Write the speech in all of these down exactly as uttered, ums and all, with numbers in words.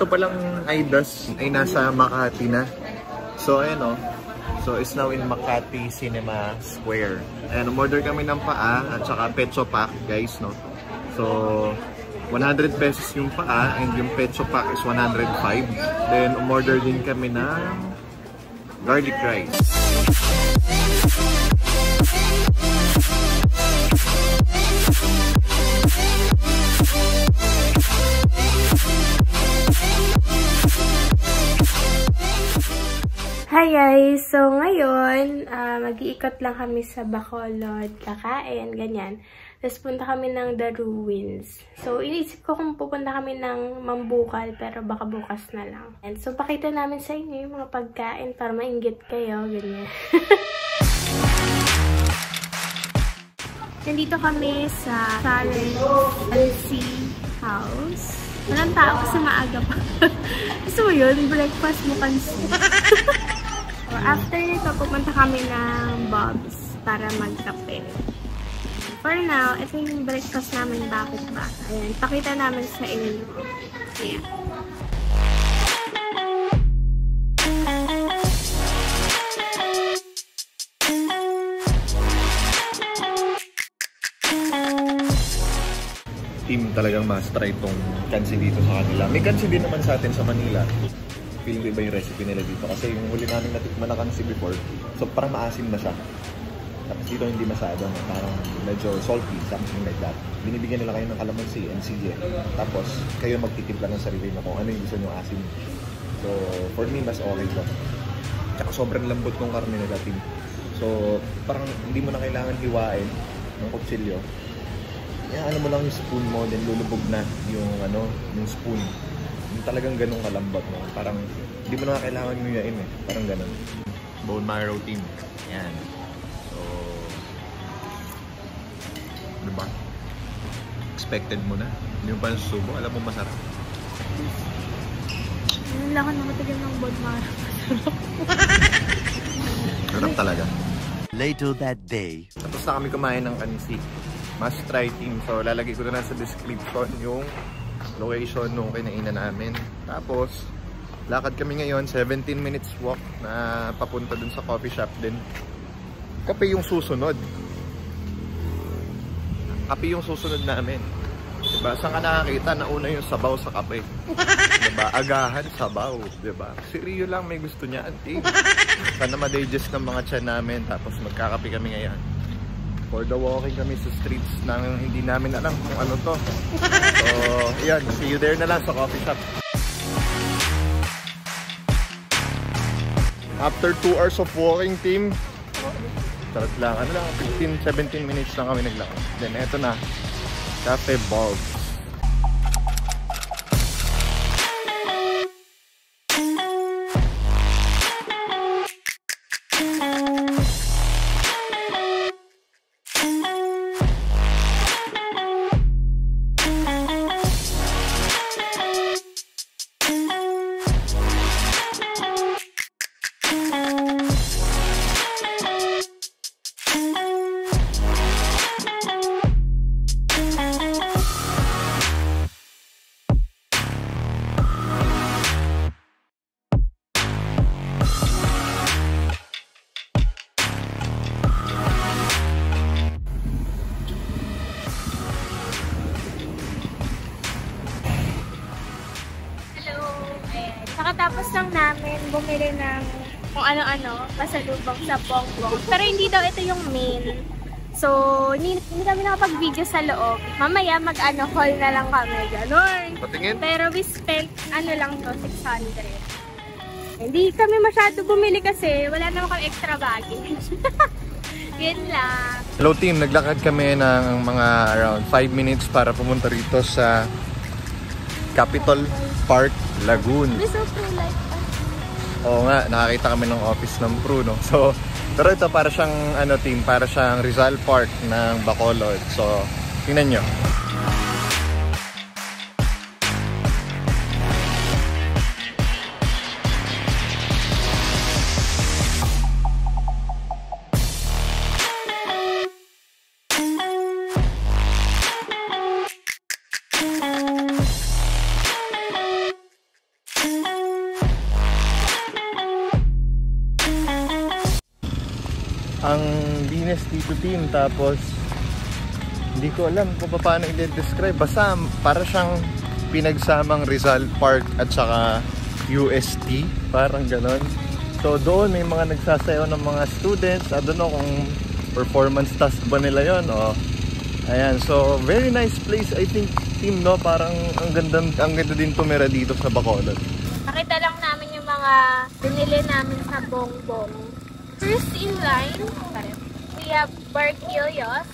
sakto palang I D A S ay nasa Makati na. So ayan o. So it's now in Makati Cinema Square. Ayan, umorder kami ng paa at saka pecho pack guys, no? So one hundred pesos yung paa and yung pecho pack is one hundred five. Then umorder din kami ng garlic rice. Hi guys! So ngayon, uh, mag-iikot lang kami sa Bacolod, kakain, ganyan. Tapos punta kami ng The Ruins. So inisip ko kung pupunta kami ng Mambukal, pero baka bukas na lang. And so pakita namin sa inyo yung mga pagkain para mainggit kayo, ganyan. Nandito kami sa Sari at Sea House. Walang tao kasi maaga pa. Gusto mo yun? Breakfast mo kansi. After nito, pupunta kami ng Bob's para magkape. For now, ito yung breakfast namin bakit ba. Ayan, pakita namin sa inyo. Ayan. Team talagang master itong Kansi dito sa kanila. May Kansi din naman sa atin sa Manila. Feeling ko iba yung recipe nila dito. Kasi yung huli namin natikman na Kansi before, so parang maasim na siya. Tapos dito hindi masyado, parang medyo salty, something like that. Binibigyan nila kayo ng calamansi and sili. Tapos kayo magtitimpla ng sarili na kung ano yung gusto nyo asim. So for me, mas okay ito. Tsaka sobrang lambot ng karne nila, team. So parang hindi mo na kailangan hiwain ng kutsilyo. Yeah, ano mo lang yung spoon mo, then lulubog na yung ano, yung spoon. Yung talagang ganun kalambot mo. Parang hindi mo na kailangan nguyain eh. Parang ganun. Bone marrow team. Yan. So, diba? Expected mo na. Hindi mo pa nasusubo. Alam mo masarap. Hindi lang ako nakatigan ng bone marrow. Sarap talaga. Later that day. Tapos na kami kumain ng kansi. Must try team. So lalagay ko na sa description yung location nung kinainan namin. Tapos, lakad kami ngayon, seventeen minutes walk na papunta dun sa coffee shop din. Kape yung susunod. Kape yung susunod namin. Diba? Saan ka nakakita? Nauna yung sabaw sa kape. Diba? Agahan, sabaw. Diba? Siriyo lang, may gusto niya. Auntie. Sana madigest ng mga tiyan namin. Tapos magkakape kami ngayon. For the walking kami sa streets nang hindi namin alam kung ano to. So, yan. See you there na lang sa coffee shop. After two hours of walking, team, tarat lang. Ano lang, fifteen to seventeen minutes lang kami naglakad. Then, eto na. Cafe Boss. Tapos lang namin bumili ng kung ano-ano, pasalubong sa bongbong. Pero hindi daw ito yung main. So, hindi, hindi kami nakapag-video sa loob. Mamaya mag-ano haul na lang kami. Ganon. Patingin? Pero we spent ano lang to, six hundred. Hindi kami masyado bumili kasi wala naman kami extra baggage. Yun lang. Hello team, naglakad kami ng mga around five minutes para pumunta rito sa Capitol Park Lagoon. So Pru like us. Oo nga, nakakita kami ng office ng Pru, no? So, pero ito para siyang ano team, para siyang Rizal Park ng Bacolod. So, tingnan nyo. ang linis dito, team. Tapos hindi ko alam kung paano i-describe, basta para siyang pinagsamang Rizal Park at saka U S T, parang ganon. So doon may mga nagsasayaw ng mga students, I don't know kung performance task ba nila yon o ayan. So very nice place, I think, team, no? Parang ang ganda, ang ganda din tumira dito sa Bacolod. Nakita lang namin yung mga binili namin sa bongbong. First in line, we have Barquillos.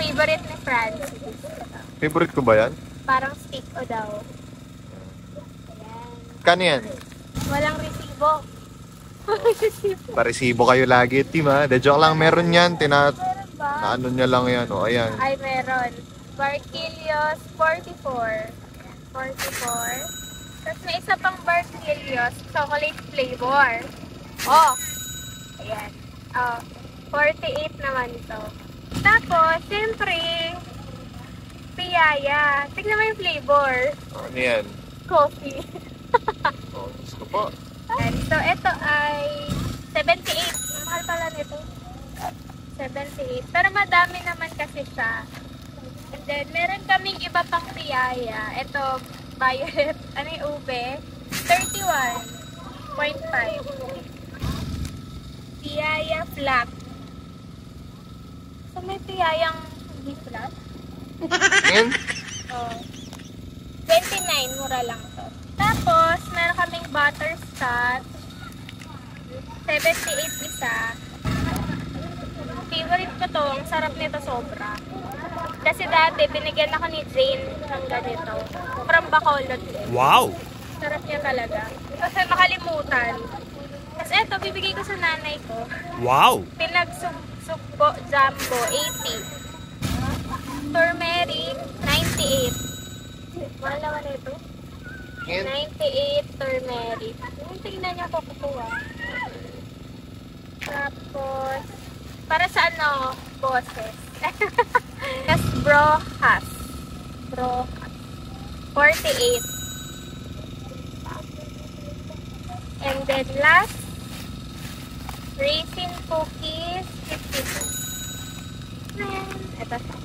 Favorite ni Francis. Favorite ko ba yan? Parang steak o daw. Kano yan? Walang resibo. Paresibo kayo lagi, team, ha? De joke lang, meron yan. Tina... Meron ba? Naano niya lang yan. O, ayan. Ay, meron. Barquillos forty-four. forty-four. Tapos may isa pang Barquillos chocolate flavor. Oh! Ayan. Oh, forty-eight naman ito. Tapos, siyempre, piyaya. Tignan mo yung flavor. Ano yan? Coffee. Oh, gusto po. Ayan. So, ito ay seventy-eight. Mahal pala nito. seventy-eight. Pero madami naman kasi siya. And then, meron kaming iba pang piyaya. Ito, violet. Ano yung ube? thirty-one point five. Piyaya flat. So may piyayang hindi flat? Oh. twenty-nine, mura lang to. Tapos, meron kaming butterscotch. seventy-eight isa. Favorite ko to. Ang sarap nito sobra. Kasi dati, binigyan ako ni Jane ng ganito. From Bacolod. Wow! Sarap niya talaga. Kasi makalimutan. Tapos eto, bibigay ko sa nanay ko. Wow! Pinagsugbo jumbo, eighty. Turmeric, ninety-eight. Mahal naman ito. ninety-eight turmeric. Tingnan niya ako kukuha. Tapos, para sa ano, boses. Tapos brohas. Brohas. forty-eight. And then last, raisin cookies, fifty-two. And ito siya.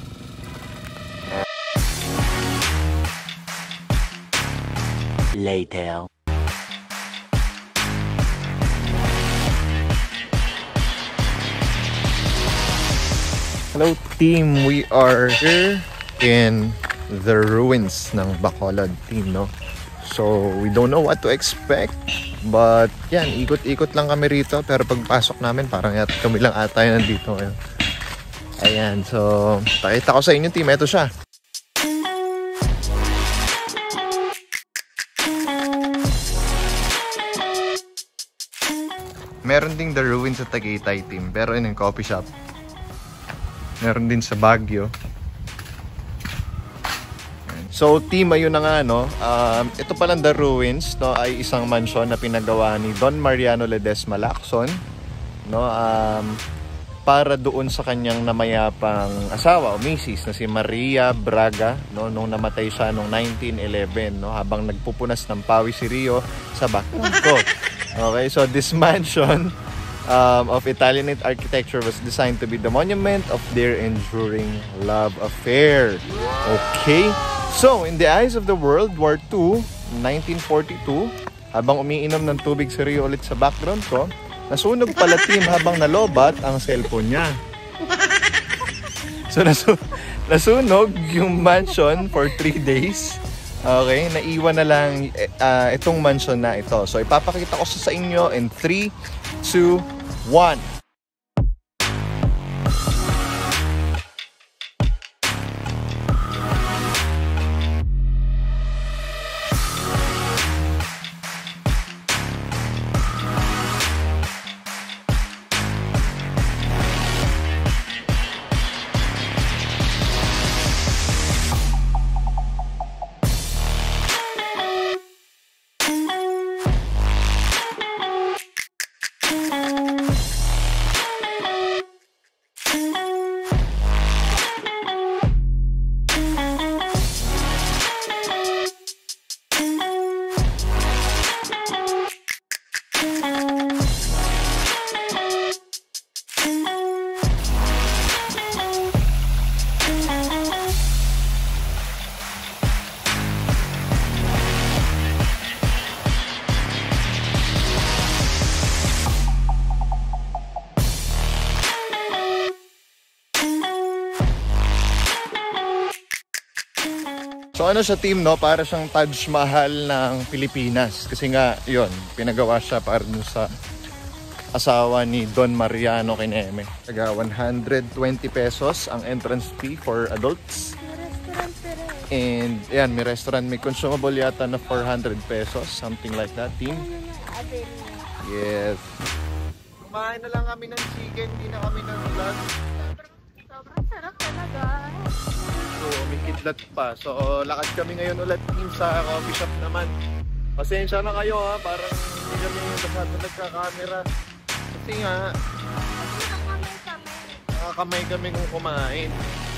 Later. Hello team, we are here in the ruins ng Bacolod, team, no? So we don't know what to expect. But yan, ikot-ikot lang kami rito. Pero pagpasok namin, parang yata kami lang ata yun nandito. Ayan, so pakita ko sa inyo, team. Ito siya. Meron ding The Ruins sa Tagaytay, team. Pero yun yung coffee shop. Meron din sa Baguio. So team, ayun na nga, no? Um, ito palang The Ruins, no, ay isang mansion na pinagawa ni Don Mariano Ledesma Lacson, no, um, para doon sa kanyang namayapang asawa o misis na si Maria Braga, no, nung namatay siya noong nineteen eleven, no, habang nagpupunas ng pawis si Rio sa background ko. Okay, so this mansion um, of Italianate architecture was designed to be the monument of their enduring love affair. Okay? So, in the eyes of the World War Two, nineteen forty-two, habang umiinom ng tubig si Rio ulit sa background ko, nasunog pala, team, habang nalobat ang cellphone niya. So, nasu nasunog yung mansion for three days. Okay, naiwan na lang uh, itong mansion na ito. So, ipapakita ko sa inyo in three, two, one. So ano sa team, no? Para siyang Taj Mahal ng Pilipinas. Kasi nga, yon, pinagawa siya para sa asawa ni Don Mariano Ledesma. Taga one hundred twenty pesos ang entrance fee for adults. And ayan, may restaurant, may consumable yata na four hundred pesos, something like that, team. Yes. Kumain na lang kami ng chicken, hindi na kami ng vlog. Sobrang sarap talaga. So, may kidlat pa. So, lakad kami ngayon ulit, team, sa coffee shop naman. Pasensya na kayo, ha, parang hindi kami masyado nagka-camera. Kasi nga, nakakamay kami kung kumain.